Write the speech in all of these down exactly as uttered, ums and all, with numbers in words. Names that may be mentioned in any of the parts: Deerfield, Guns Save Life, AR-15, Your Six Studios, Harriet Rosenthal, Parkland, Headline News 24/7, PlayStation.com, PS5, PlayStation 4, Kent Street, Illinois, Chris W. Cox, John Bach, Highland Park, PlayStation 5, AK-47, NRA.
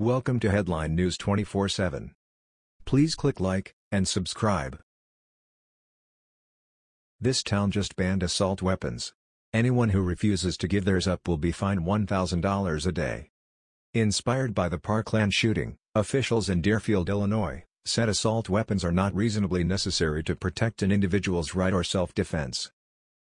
Welcome to Headline News twenty-four seven. Please click like and subscribe. This town just banned assault weapons. Anyone who refuses to give theirs up will be fined one thousand dollars a day. Inspired by the Parkland shooting, officials in Deerfield, Illinois, said assault weapons are not reasonably necessary to protect an individual's right or self-defense.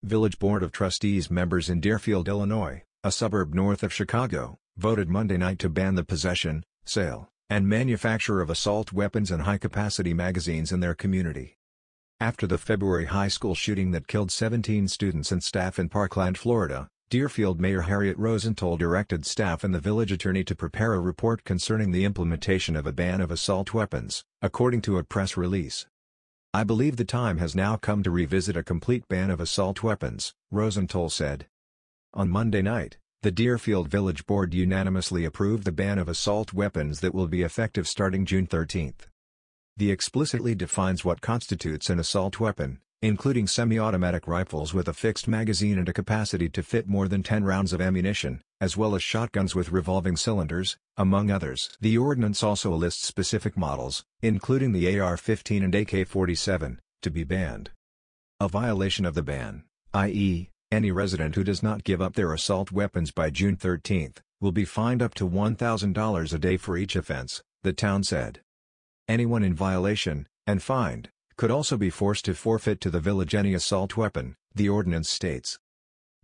Village Board of Trustees members in Deerfield, Illinois, a suburb north of Chicago, voted Monday night to ban the possession, sale, and manufacture of assault weapons and high-capacity magazines in their community. After the February high school shooting that killed seventeen students and staff in Parkland, Florida, Deerfield Mayor Harriet Rosenthal directed staff and the village attorney to prepare a report concerning the implementation of a ban of assault weapons, according to a press release. "I believe the time has now come to revisit a complete ban of assault weapons," Rosenthal said. On Monday night, the Deerfield Village Board unanimously approved the ban of assault weapons that will be effective starting June thirteenth. The explicitly defines what constitutes an assault weapon, including semi-automatic rifles with a fixed magazine and a capacity to fit more than ten rounds of ammunition, as well as shotguns with revolving cylinders, among others. The ordinance also lists specific models, including the A R fifteen and A K forty-seven, to be banned. A violation of the ban, that is, any resident who does not give up their assault weapons by June thirteenth, will be fined up to one thousand dollars a day for each offense, the town said. Anyone in violation, and fined, could also be forced to forfeit to the village any assault weapon, the ordinance states.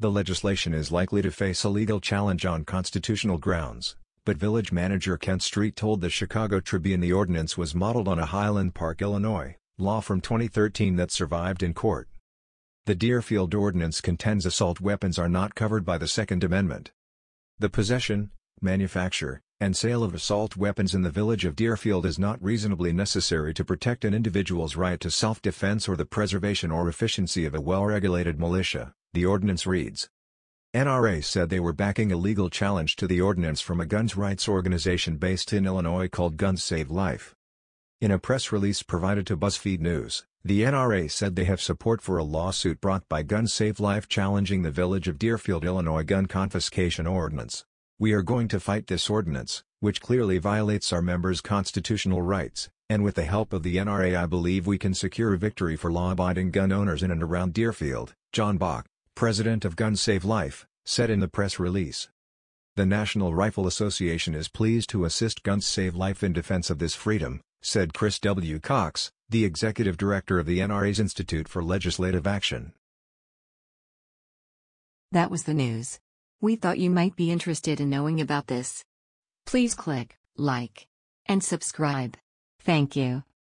The legislation is likely to face a legal challenge on constitutional grounds, but village manager Kent Street told the Chicago Tribune the ordinance was modeled on a Highland Park, Illinois, law from twenty thirteen that survived in court. The Deerfield Ordinance contends assault weapons are not covered by the Second Amendment. The possession, manufacture, and sale of assault weapons in the village of Deerfield is not reasonably necessary to protect an individual's right to self-defense or the preservation or efficiency of a well-regulated militia, the ordinance reads. N R A said they were backing a legal challenge to the ordinance from a guns rights organization based in Illinois called Guns Save Life. In a press release provided to BuzzFeed News, the N R A said they have support for a lawsuit brought by Guns Save Life challenging the Village of Deerfield, Illinois gun confiscation ordinance. "We are going to fight this ordinance, which clearly violates our members' constitutional rights, and with the help of the N R A I believe we can secure a victory for law-abiding gun owners in and around Deerfield," John Bach, president of Guns Save Life, said in the press release. "The National Rifle Association is pleased to assist Guns Save Life in defense of this freedom," said Chris W. Cox, the executive director of the N R A's Institute for Legislative Action. That was the news. We thought you might be interested in knowing about this. Please click like and subscribe. Thank you.